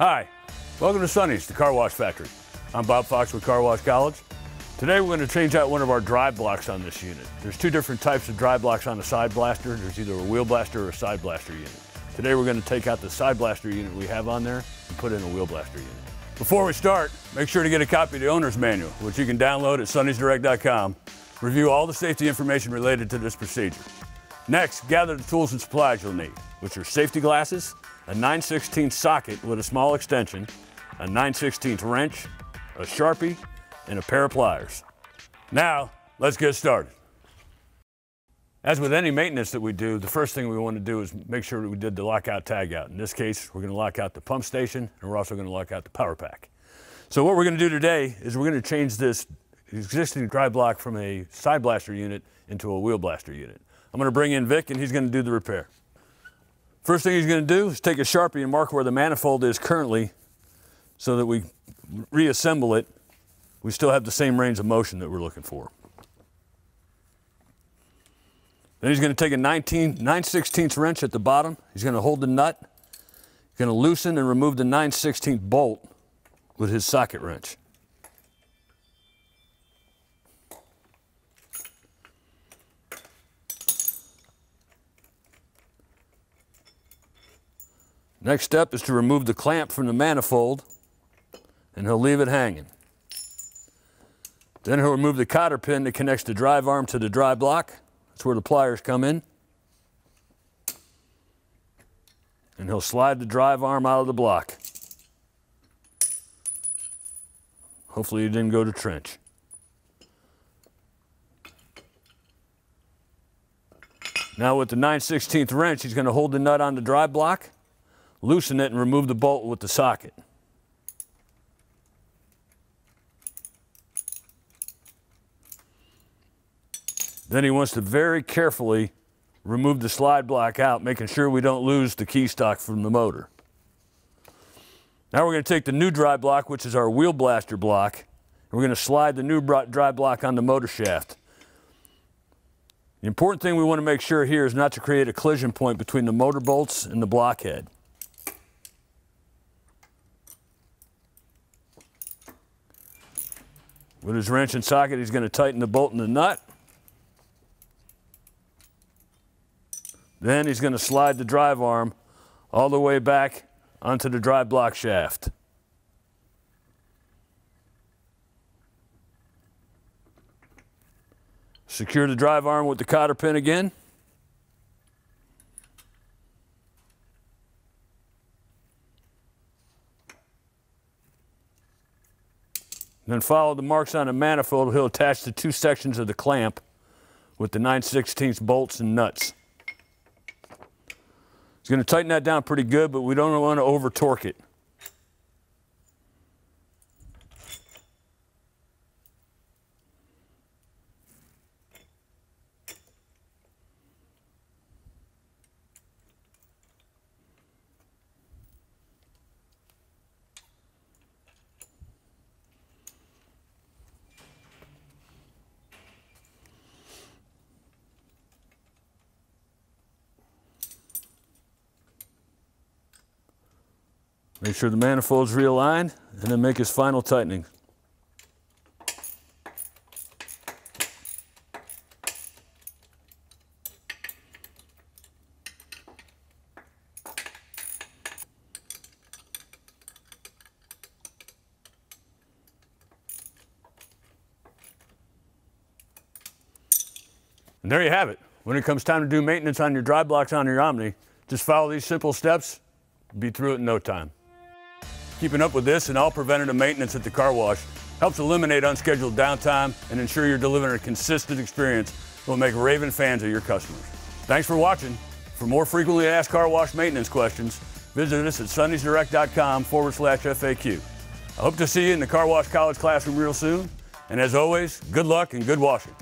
Hi, welcome to Sonny's, the car wash factory. I'm Bob Fox with Car Wash College. Today we're going to change out one of our drive blocks on this unit. There's two different types of drive blocks on a side blaster. There's either a wheel blaster or a side blaster unit. Today we're going to take out the side blaster unit we have on there and put in a wheel blaster unit. Before we start, make sure to get a copy of the owner's manual, which you can download at SonnysDirect.com. Review all the safety information related to this procedure. Next, gather the tools and supplies you'll need, which are safety glasses, a 9/16 socket with a small extension, a 9/16 wrench, a Sharpie, and a pair of pliers. Now, let's get started. As with any maintenance that we do, the first thing we want to do is make sure that we did the lockout tag out. In this case, we're going to lock out the pump station, and we're also going to lock out the power pack. So what we're going to do today is we're going to change this existing drive block from a side blaster unit into a wheel blaster unit. I'm going to bring in Vic, and he's going to do the repair. First thing he's going to do is take a Sharpie and mark where the manifold is currently so that we reassemble it. We still have the same range of motion that we're looking for. Then he's going to take a 9/16 wrench at the bottom. He's going to hold the nut. He's going to loosen and remove the 9/16 bolt with his socket wrench. Next step is to remove the clamp from the manifold, and he'll leave it hanging. Then he'll remove the cotter pin that connects the drive arm to the drive block. That's where the pliers come in. And he'll slide the drive arm out of the block. Hopefully he didn't go to trench. Now with the 9/16 wrench, he's going to hold the nut on the drive block, loosen it, and remove the bolt with the socket. Then he wants to very carefully remove the slide block out, making sure we don't lose the key stock from the motor. Now we're going to take the new drive block, which is our wheel blaster block, and we're going to slide the new drive block on the motor shaft. The important thing we want to make sure here is not to create a collision point between the motor bolts and the blockhead. With his wrench and socket, he's going to tighten the bolt and the nut. Then he's going to slide the drive arm all the way back onto the drive block shaft. Secure the drive arm with the cotter pin again. Then follow the marks on the manifold. He'll attach the two sections of the clamp with the 9/16 bolts and nuts. He's going to tighten that down pretty good, but we don't want to over torque it. Make sure the manifold's realigned, and then make his final tightening. And there you have it. When it comes time to do maintenance on your drive blocks on your Omni, just follow these simple steps, be through it in no time. Keeping up with this and all preventative maintenance at the car wash helps eliminate unscheduled downtime and ensure you're delivering a consistent experience that will make raving fans of your customers. Thanks for watching. For more frequently asked car wash maintenance questions, visit us at SonnysDirect.com/FAQ. I hope to see you in the Car Wash College classroom real soon. And as always, good luck and good washing.